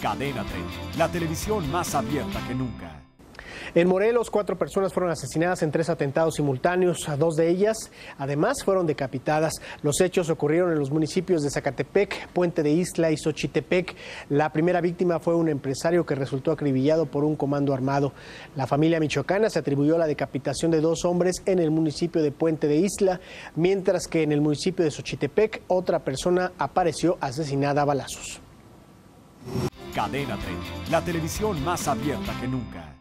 Cadena 30, la televisión más abierta que nunca. En Morelos, 4 personas fueron asesinadas en 3 atentados simultáneos. 2 de ellas, además, fueron decapitadas. Los hechos ocurrieron en los municipios de Zacatepec, Puente de Isla y Xochitepec. La primera víctima fue un empresario que resultó acribillado por un comando armado. La familia michoacana se atribuyó la decapitación de 2 hombres en el municipio de Puente de Isla, mientras que en el municipio de Xochitepec, otra persona apareció asesinada a balazos. Cadena 30, la televisión más abierta que nunca.